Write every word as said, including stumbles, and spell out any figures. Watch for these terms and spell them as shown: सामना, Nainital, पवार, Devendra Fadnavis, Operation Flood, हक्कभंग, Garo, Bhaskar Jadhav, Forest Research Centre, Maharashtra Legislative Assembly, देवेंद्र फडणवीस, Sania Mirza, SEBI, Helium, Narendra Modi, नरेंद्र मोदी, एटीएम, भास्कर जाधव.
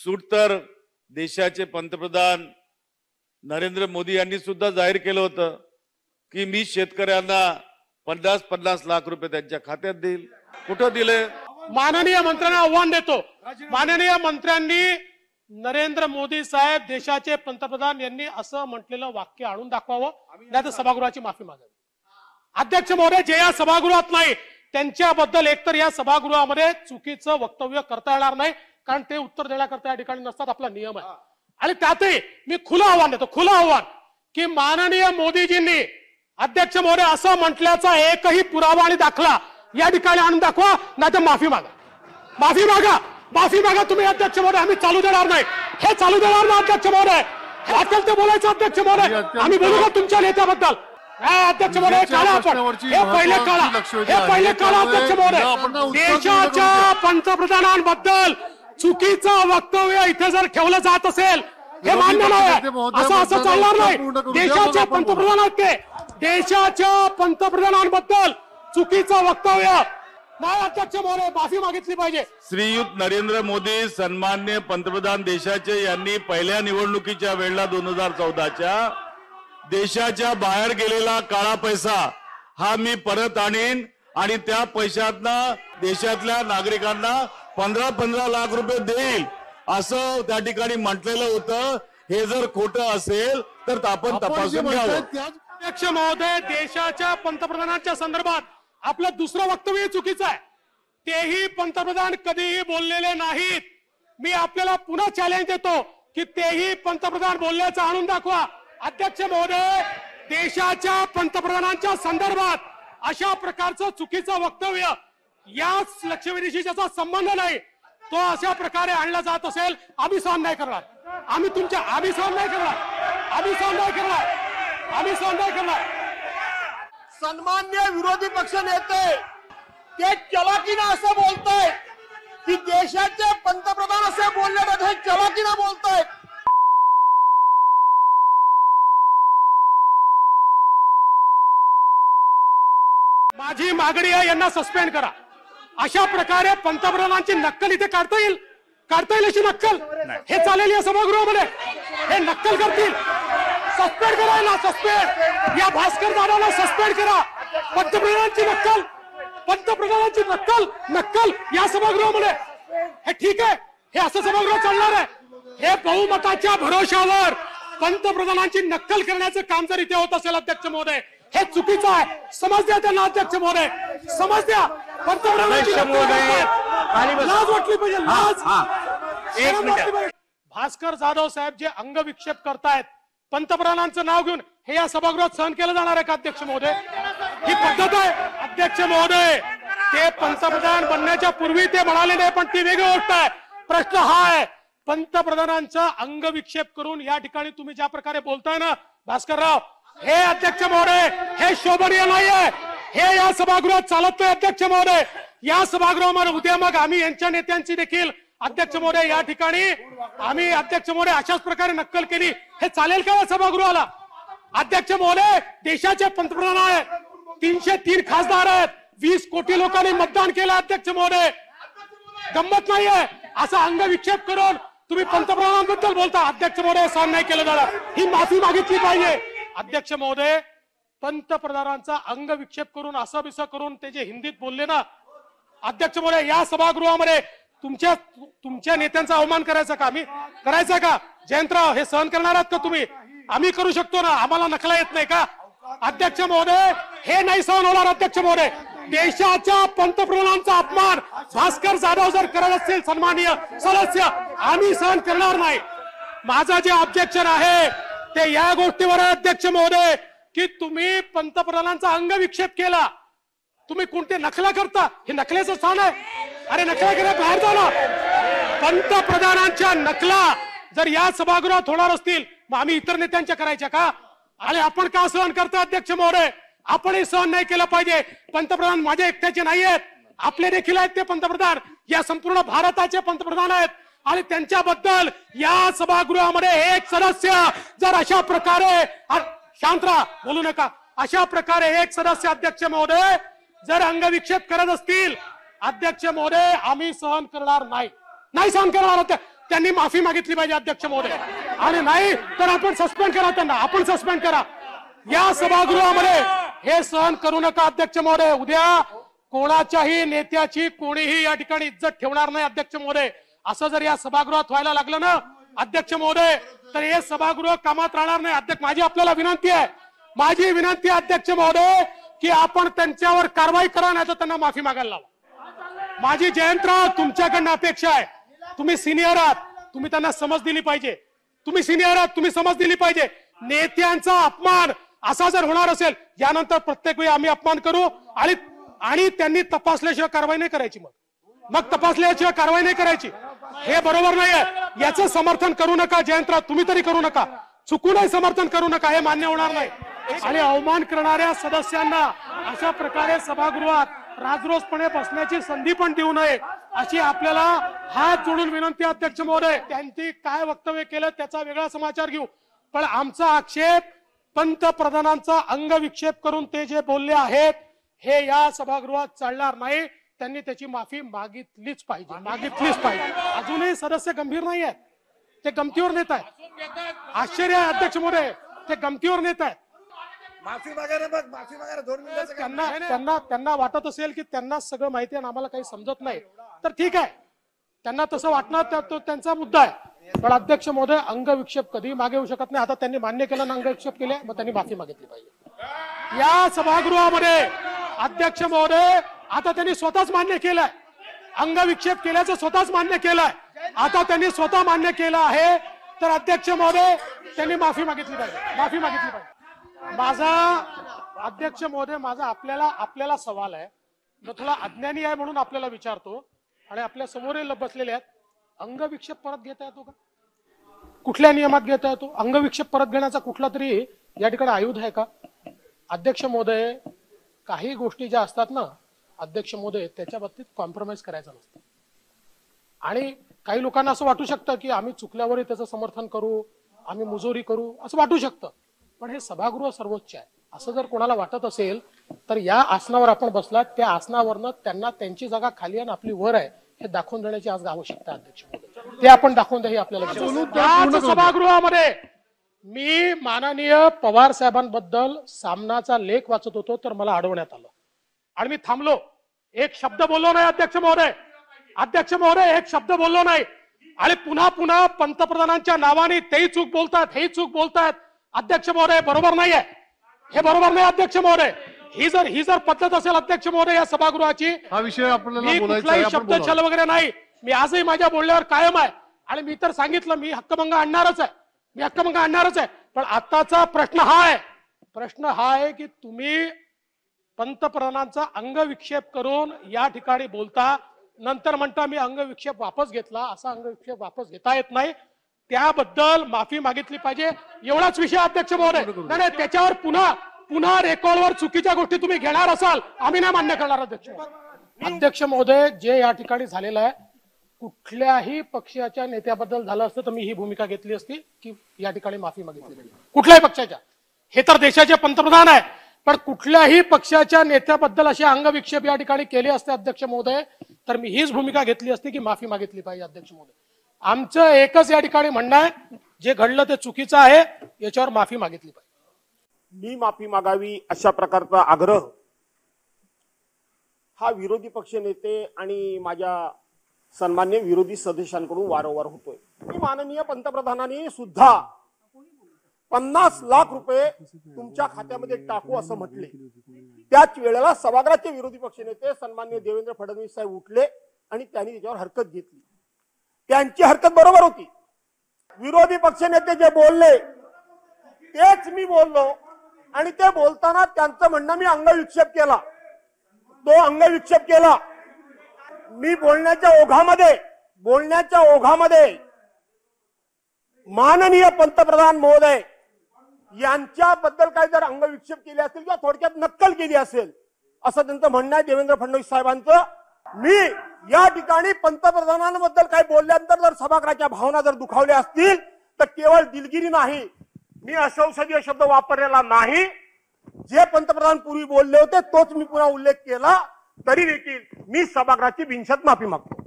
सूटतर देशाचे पंतप्रधान नरेंद्र मोदी यांनी सुद्धा जाहीर केलं होतं की मी शेतकऱ्यांना पन्नास पन्नास लाख रुपये त्यांच्या खात्यात देईल। कुठं दिले? माननीय मंत्र्यांना आव्हान देतो, माननीय मंत्र्यांनी नरेंद्र मोदी साहेब देशाचे पंतप्रधान यांनी असं म्हटलेलं वाक्य आणून दाखवावं, नाहीतर सभागृहाची माफी मागावी। अध्यक्ष महोदय, जे या सभागृहात नाही त्यांच्याबद्दल एकतर या सभागृहामध्ये चुकीचं वक्तव्य करता येणार नाही, कारण ते उत्तर देण्याकरता या ठिकाणी नसतात, आपला नियम आहे। आणि त्यातही मी खुलं आव्हान देतो, खुलं आव्हान की माननीय मोदीजींनी अध्यक्ष महोदय असं म्हटल्याचा एकही पुरावा आणि दाखला या ठिकाणी आणून दाखवा, नाहीतर माफी मागा, माफी मागा, माफी मागा तुम्ही। अध्यक्ष महोदय, आम्ही चालू देणार नाही, हे चालू देणार नाही। अध्यक्ष महोदय, वाटेल ते बोलायचं। अध्यक्ष महोदय, आम्ही बोलू का तुमच्या नेत्याबद्दल? अध्यक्ष महोदय, काढा आपण, हे पहिले काढा, हे पहिले काढा। अध्यक्ष महोदय, देशाच्या पंतप्रधानांबद्दल चुकीचं वक्तव्य इथे जर ठेवलं जात असेल, हे मान्य नाही, असं असं चालणार नाही। देशाच्या पंतप्रधान आहेत ते, देशाच्या पंतप्रधानांबद्दल चुकीचं वक्तव्य नाही। अध्यक्ष महोदय, माफी मागितली पाहिजे। श्रीयुत नरेंद्र मोदी सन्माननीय पंतप्रधान देशाचे यांनी पहिल्या निवडणुकीच्या वेळेला दोन हजार चौदाच्या देशाच्या बाहेर गेलेला काळा पैसा हा मी परत आणीन आणि त्या पैशातना देशातल्या नागरिकांना पंधरा पंधरा लाख रुपये देईल असं त्या ठिकाणी म्हटलेलं होतं। हे जर खोटं असेल तर आपण तपासून घ्यावं। अध्यक्ष महोदय, देशाच्या पंतप्रधानांच्या संदर्भात आपलं दुसरं वक्तव्य चुकीचं आहे, तेही पंतप्रधान कधीही बोललेले नाहीत। मी आपल्याला पुन्हा चॅलेंज देतो की तेही पंतप्रधान बोलल्याचं आणून दाखवा। अध्यक्ष महोदय, देशाच्या पंतप्रधानांच्या संदर्भात अशा प्रकारचं चुकीचं वक्तव्य याच लक्षवेधीशी ज्याचा संबंध नाही तो अशा प्रकारे आणला जात असेल, आम्ही सहन नाही करणार। आम्ही तुमच्या आम्ही सहन नाही करणार आम्ही सहन नाही करणार आम्ही सहन नाही करणार सन्मान्य विरोधी पक्ष नेते ते चलाकीनं असं बोलतायत की देशाचे पंतप्रधान असे बोलले जाते, चलाकीनं बोलतायत। माझी मागणी आहे, यांना सस्पेंड करा। अशा प्रकारे पंतप्रधानांची नक्कल इथे काढता येईल काढता येईल अशी नक्कल हे चालेल या सभागृहामध्ये, हे नक्कल करतील। सस्पेंड करा ना, सस्पेंड या भास्कर जाधवला सस्पेंड करा। पंतप्रधानांची नक्कल पंतप्रधानांची नक्कल नक्कल या सभागृहामध्ये, हे ठीक आहे? हे असं सभागृह चालणार आहे? हे बहुमताच्या भरोशावर पंतप्रधानांची नक्कल करण्याचं काम जर इथे होत असेल अध्यक्ष महोदय, हे चुकीचं आहे। समज द्या त्यांना अध्यक्ष महोदय, समज द्या। पंतप्रधान भास्कर जाधव साहेब जे अंगविक्षेप करतायत पंतप्रधानांचं नाव घेऊन, हे या सभागृहात सहन केलं जाणार आहे का अध्यक्ष महोदय? ही पद्धत आहे अध्यक्ष महोदय। ते पंतप्रधान बनण्याच्या पूर्वी ते म्हणाले नाही, पण ती वेगळी गोष्ट आहे। प्रश्न हा आहे, पंतप्रधानांचा अंगविक्षेप करून या ठिकाणी तुम्ही ज्या प्रकारे बोलताय ना भास्करराव, हे अध्यक्ष महोदय हे शोभनीय नाही आहे, हे या सभागृहात चालत नाही। अध्यक्ष महोदय, या सभागृहामध्ये उद्या मग आम्ही यांच्या नेत्यांची देखील अध्यक्ष महोदय या ठिकाणी आम्ही अध्यक्ष महोदय अशाच प्रकारे नक्कल केली, हे चालेल का या सभागृहाला? अध्यक्ष महोदय, देशाचे पंतप्रधान आहेत, तीनशे तीन खासदार आहेत, वीस कोटी लोकांनी मतदान केलं। अध्यक्ष महोदय, गंमत नाही आहे, असा अंगविक्षेप करून तुम्ही पंतप्रधानांबद्दल बोलता। अध्यक्ष महोदय, सहन नाही केलं जाणार, ही माफी मागितली पाहिजे। अध्यक्ष महोदय, पंतप्रधानांचा अंगविक्षेप करून असा बिसा करून ते जे हिंदीत बोलले ना अध्यक्ष महोदय, या सभागृहामध्ये तुमच्या तुमच्या नेत्यांचा अवमान करायचा का आम्ही? करायचा का? जयंतराव, हे सहन करणार आहात का तुम्ही? आम्ही करू शकतो ना, आम्हाला नकला येत नाही का? अध्यक्ष महोदय, हे नाही सहन होणार। अध्यक्ष महोदय, देशाच्या पंतप्रधानांचा अपमान भास्कर जाधव जर करत असतील सन्माननीय सदस्य, आम्ही सहन करणार नाही। माझा जे ऑब्जेक्शन आहे ते या गोष्टीवर आहे अध्यक्ष महोदय की तुम्ही पंतप्रधानांचा अंगविक्षेप केला, तुम्ही कोणते नखला करता, हे नखलेचं स्थान आहे। अरे नखला केला बाहेर जा ना। पंतप्रधानांच्या नखला जर या सभागृहात होणार असतील मग आम्ही इतर नेत्यांच्या करायच्या का? आणि आपण का सहन करता अध्यक्ष महोदय? आपणही सहन नाही केलं पाहिजे। पंतप्रधान माझ्या एकट्याचे नाही आहेत, आपले देखील आहेत ते पंतप्रधान, या संपूर्ण भारताचे पंतप्रधान आहेत। आणि त्यांच्याबद्दल या सभागृहामध्ये एक सदस्य जर अशा प्रकारे, शांत राहा, बोलू नका, अशा प्रकारे एक सदस्य अध्यक्ष महोदय जर अंगविक्षेप करत असतील अध्यक्ष महोदय, आम्ही सहन करणार नाही, नाही सहन करणार। त्यांनी माफी मागितली पाहिजे अध्यक्ष महोदय, आणि नाही तर आपण सस्पेंड करा त्यांना, आपण सस्पेंड करा. या सभागृहामध्ये हे सहन करू नका अध्यक्ष महोदय. उद्या कोणाच्याही नेत्याची कोणीही या ठिकाणी इज्जत ठेवणार नाही अध्यक्ष महोदय. असं जर या सभागृहात व्हायला लागलं ना अध्यक्ष महोदय, तर हे सभागृह कामात राहणार नाही. अध्यक्ष, माझी आपल्याला विनंती आहे, माझी विनंती आहे अध्यक्ष महोदय की आपण त्यांच्यावर कारवाई करा, नाही तर त्यांना माफी मागायला लावा. माझी जयंतराव तुमच्याकडनं अपेक्षा आहे, तुम्ही सिनियर आहात, तुम्ही त्यांना समज दिली पाहिजे. तुम्ही सिनियर आहात, तुम्ही समज दिली पाहिजे. नेत्यांचा अपमान असा जर होणार असेल, यानंतर प्रत्येक वेळी आम्ही अपमान करू, आणि त्यांनी तपासल्याशिवाय कारवाई नाही करायची. मग मग तपासल्याशिवाय कारवाई नाही करायची, हे बरोबर नाहीये. याचं समर्थन करू नका जयंतराव, तुम्ही तरी करू नका, चुकूनही समर्थन करू नका, हे मान्य होणार नाही. आणि अवमान करणाऱ्या सदस्यांना अशा प्रकारे सभागृहात राजरोसपणे बसण्याची संधी पण देऊ नये, अशी आपल्याला हात जोडून विनंती अध्यक्ष महोदय. त्यांनी काय वक्तव्य केलं त्याचा वेगळा समाचार घेऊ, पण आमचा आक्षेप पंतप्रधानांचा अंगविक्षेप करून ते जे बोलले आहेत हे या सभागृहात चालणार नाही. त्यांनी त्याची माफी मागितलीच पाहिजे, मागितलीच पाहिजे. अजूनही सदस्य गंभीर नाही आहेत, ते गमतीवर नेत आहेत. आश्चर्य आहे अध्यक्ष महोदय, ते गमतीवर नेत आहेत. माफी मागायला बघ, माफी मागायला दोन मिनिटाचं. त्यांना त्यांना त्यांना वाटत असेल की त्यांना सगळं माहिती आहे आणि आम्हाला काही समजत नाही, तर ठीक आहे, त्यांना तसं वाटणार, तो त्यांचा मुद्दा आहे. पण अध्यक्ष महोदय, अंगविक्षेप कधी मागे होऊ शकत नाही. आता त्यांनी मान्य केलं ना, अंगविक्षेप केले, मग त्यांनी माफी मागितली पाहिजे या सभागृहामध्ये अध्यक्ष महोदय. आता त्यांनी स्वतःच मान्य केलंय, अंगविक्षेप केल्याचं स्वतःच मान्य केलंय. आता त्यांनी स्वतः मान्य केलं आहे, तर अध्यक्ष महोदय त्यांनी माफी मागितली पाहिजे, माफी मागितली पाहिजे. माझा अध्यक्ष महोदय, माझा आपल्याला आपल्याला सवाल आहे. जो थोडा अज्ञानी आहे म्हणून आपल्याला विचारतो, आणि आपल्या समोर बसलेले आहेत, अंगविक्षेप परत घेता येतो का? कुठल्या नियमात घेता येतो? अंगविक्षेप परत घेण्याचा कुठला तरी या ठिकाणी आयुध आहे का? अध्यक्ष महोदय, काही गोष्टी ज्या असतात ना अध्यक्ष महोदय, त्याच्या बाबतीत कॉम्प्रोमाइज करायचा नसतं. आणि काही लोकांना असं वाटू शकतं की आम्ही चुकल्यावरही त्याचं समर्थन करू, आम्ही मुजोरी करू, असं वाटू शकतं. पण हे सभागृह सर्वोच्च आहे, असं जर कोणाला वाटत असेल तर या आसनावर आपण बसलात, त्या आसनावरनं त्यांना त्यांची जागा खाली आणि आपली वर आहे हे दाखवून देण्याची आज आवश्यकता अध्यक्ष, ते आपण दाखवून द्या. आपल्याला सभागृहामध्ये मी माननीय पवार साहेबांबद्दल सामनाचा लेख वाचत होतो, तर मला अडवण्यात आलं आणि मी थांबलो. एक शब्द बोललो नाही अध्यक्ष महोदय, अध्यक्ष महोदय एक शब्द बोललो नाही. आणि पुन्हा पुन्हा पंतप्रधानांच्या नावाने तेही चूक बोलतात, हेही चूक बोलतात. अध्यक्ष महोदय बरोबर नाहीये, हे बरोबर नाही अध्यक्ष महोदय. ही जर ही जर पद्धत असेल अध्यक्ष महोदय या सभागृहाची, हा विषय आपल्याला कुठलाही शब्द छल वगैरे नाही. मी आजही माझ्या बोलण्यावर कायम आहे, आणि मी तर सांगितलं मी हक्कभंग आणणारच आहे, मी हक्कभंग आणणारच आहे. पण आताचा प्रश्न हा आहे, प्रश्न हा आहे की तुम्ही पंतप्रधानांचा अंगविक्षेप करून या ठिकाणी बोलता, नंतर म्हणता मी अंगविक्षेप वापस घेतला. असा अंगविक्षेप वापस घेता येत नाही, त्याबद्दल माफी मागितली पाहिजे, एवढाच विषय अध्यक्ष महोदय. नाही त्याच्यावर पुन्हा पुन्हा रेकॉर्डवर चुकीच्या गोष्टी तुम्ही घेणार असाल, आम्ही नाही मान्य करणार अध्यक्ष अध्यक्ष महोदय. जे या ठिकाणी झालेलं आहे, कुठल्याही पक्षाच्या नेत्याबद्दल झालं असतं तर मी ही भूमिका घेतली असती की या ठिकाणी माफी मागितली. कुठल्याही पक्षाच्या, हे तर देशाचे पंतप्रधान आहे, पण कुठल्याही पक्षाच्या नेत्याबद्दल असे अंगविक्षेप या ठिकाणी केले असते अध्यक्ष महोदय, तर मी हीच भूमिका घेतली असती की माफी मागितली पाहिजे अध्यक्ष महोदय. आमचं एकच या ठिकाणी म्हणणं आहे, जे घडलं ते चुकीचं आहे, याच्यावर माफी मागितली पाहिजे. मी माफी मागावी अशा प्रकारचा आग्रह हा विरोधी पक्ष नेते आणि माझ्या सन्मान्य विरोधी सदस्यांकडून वारंवार होतोय. माननीय पंतप्रधानांनी सुद्धा पन्नास लाख रुपये तुमच्या खात्यामध्ये टाकू असं म्हटले. त्याच वेळेला सभागृहाचे विरोधी पक्ष नेते सन्मान्य देवेंद्र फडणवीस साहेब उठले आणि त्यांनी त्याच्यावर हरकत घेतली. त्यांची हरकत बरोबर होती. विरोधी पक्ष नेते जे बोलले तेच मी बोललो, आणि ते बोलताना त्यांचं म्हणणं मी अंगविक्षेप केला, तो अंगविक्षेप केला. मी बोलण्याच्या ओघामध्ये बोलण्याच्या ओघामध्ये माननीय पंतप्रधान महोदय यांच्याबद्दल काही जर अंगविक्षेप केले असतील किंवा थोडक्यात नक्कल केली असेल असं त्यांचं म्हणणं आहे देवेंद्र फडणवीस साहेबांचं. मी या ठिकाणी पंतप्रधानांबद्दल काही बोलल्यानंतर जर सभागृहाच्या भावना जर दुखावल्या असतील तर केवळ दिलगिरी नाही, मी असंसदीय शब्द वापरलेला नाही. जे पंतप्रधान पूर्वी बोलले होते तोच मी पुन्हा उल्लेख केला. तरी देखील मी सभागृहाची बिनशर्त माफी मागतो.